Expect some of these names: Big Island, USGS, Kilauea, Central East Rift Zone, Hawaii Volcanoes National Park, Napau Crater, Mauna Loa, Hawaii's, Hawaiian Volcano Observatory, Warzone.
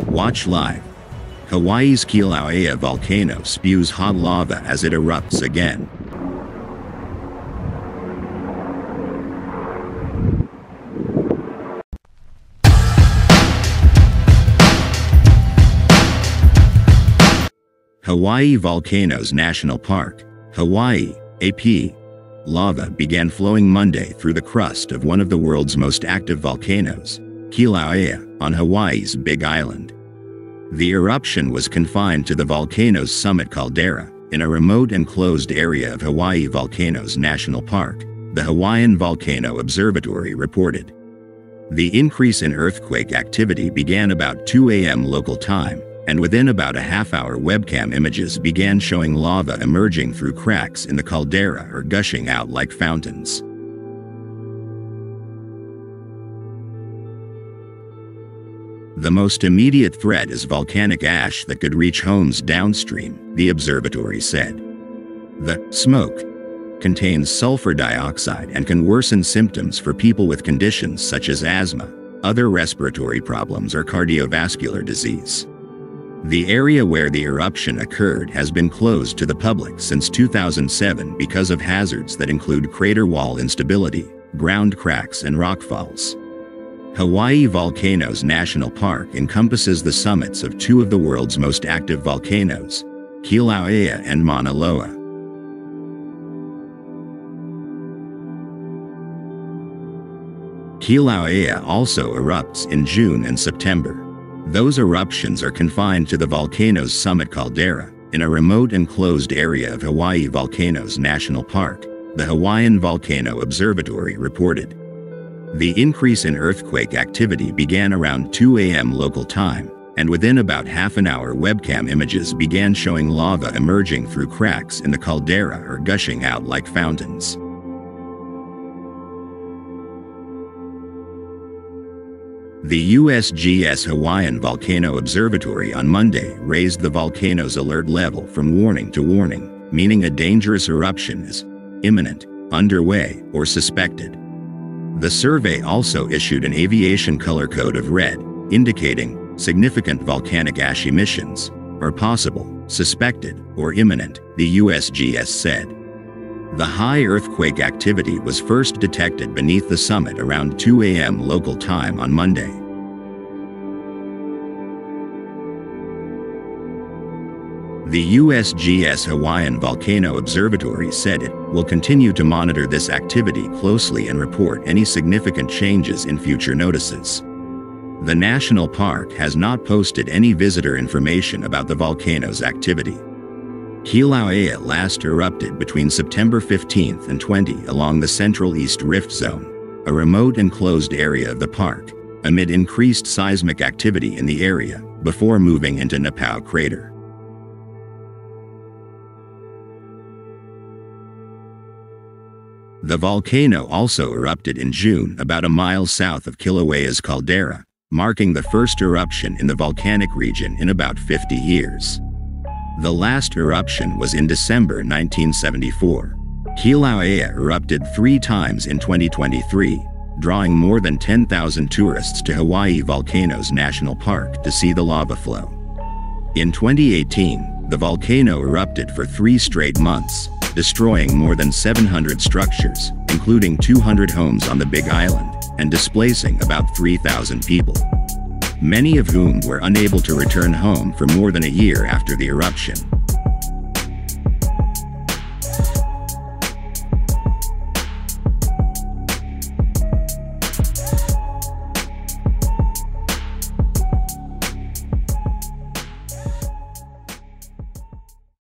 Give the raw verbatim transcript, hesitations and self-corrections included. Watch live. Hawaii's Kilauea volcano spews hot lava as it erupts again. Hawaii Volcanoes National Park, Hawaii, A P. Lava began flowing Monday through the crust of one of the world's most active volcanoes, Kilauea, on Hawaii's Big Island. The eruption was confined to the volcano's summit caldera, in a remote and closed area of Hawaii Volcanoes National Park, the Hawaiian Volcano Observatory reported. The increase in earthquake activity began about two A M local time, and within about a half hour, webcam images began showing lava emerging through cracks in the caldera or gushing out like fountains. The most immediate threat is volcanic ash that could reach homes downstream, the observatory said. The smoke contains sulfur dioxide and can worsen symptoms for people with conditions such as asthma, other respiratory problems, or cardiovascular disease. The area where the eruption occurred has been closed to the public since two thousand seven because of hazards that include crater wall instability, ground cracks, and rockfalls. Hawaii Volcanoes National Park encompasses the summits of two of the world's most active volcanoes, Kilauea and Mauna Loa. Kilauea also erupts in June and September. Those eruptions are confined to the volcano's summit caldera, in a remote and closed area of Hawaii Volcanoes National Park, the Hawaiian Volcano Observatory reported. The increase in earthquake activity began around two A M local time, and within about half an hour, webcam images began showing lava emerging through cracks in the caldera or gushing out like fountains. The U S G S Hawaiian Volcano Observatory on Monday raised the volcano's alert level from warning to warning, meaning a dangerous eruption is imminent, underway, or suspected. The survey also issued an aviation color code of red, indicating significant volcanic ash emissions, or possible, suspected, or imminent, the U S G S said. The high earthquake activity was first detected beneath the summit around two A M local time on Monday. The U S G S Hawaiian Volcano Observatory said it will continue to monitor this activity closely and report any significant changes in future notices. The national park has not posted any visitor information about the volcano's activity. Kilauea last erupted between September fifteenth and twentieth along the Central East Rift Zone, a remote and closed area of the park, amid increased seismic activity in the area, before moving into Napau Crater. The volcano also erupted in June about a mile south of Kilauea's caldera, marking the first eruption in the volcanic region in about fifty years. The last eruption was in December nineteen seventy-four. Kilauea erupted three times in twenty twenty-three, drawing more than ten thousand tourists to Hawaii Volcanoes National Park to see the lava flow. In twenty eighteen, the volcano erupted for three straight months, destroying more than seven hundred structures, including two hundred homes on the Big Island, and displacing about three thousand people, many of whom were unable to return home for more than a year after the eruption.